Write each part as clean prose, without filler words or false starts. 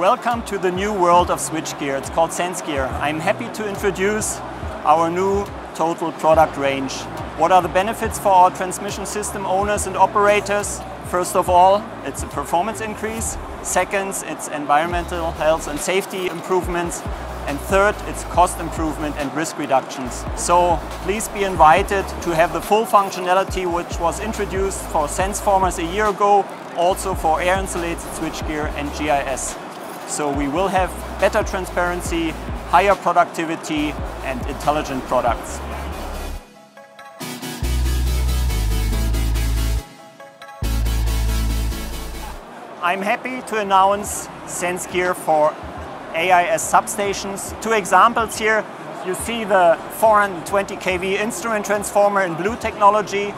Welcome to the new world of Switchgear. It's called Sensgear. I'm happy to introduce our new total product range. What are the benefits for our transmission system owners and operators? First of all, it's a performance increase. Second, it's environmental health and safety improvements. And third, it's cost improvement and risk reductions. So please be invited to have the full functionality which was introduced for Sensformers a year ago, also for air insulated switchgear and GIS. So we will have better transparency, higher productivity, and intelligent products. I'm happy to announce Sensgear for AIS substations. Two examples here. You see the 420 kV instrument transformer in blue technology,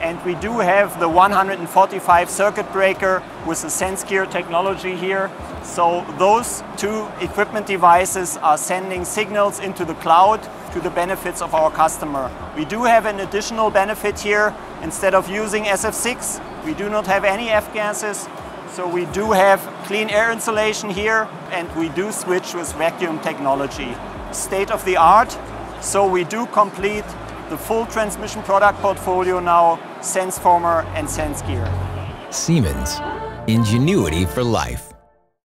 and we do have the 145 circuit breaker with the Sensgear technology here. So those two equipment devices are sending signals into the cloud to the benefits of our customer. We do have an additional benefit here. Instead of using SF6, we do not have any F-gases. So we do have clean air insulation here, and we do switch with vacuum technology. State of the art. So we do complete the full transmission product portfolio now, Sensformer and Sensgear. Siemens, ingenuity for life.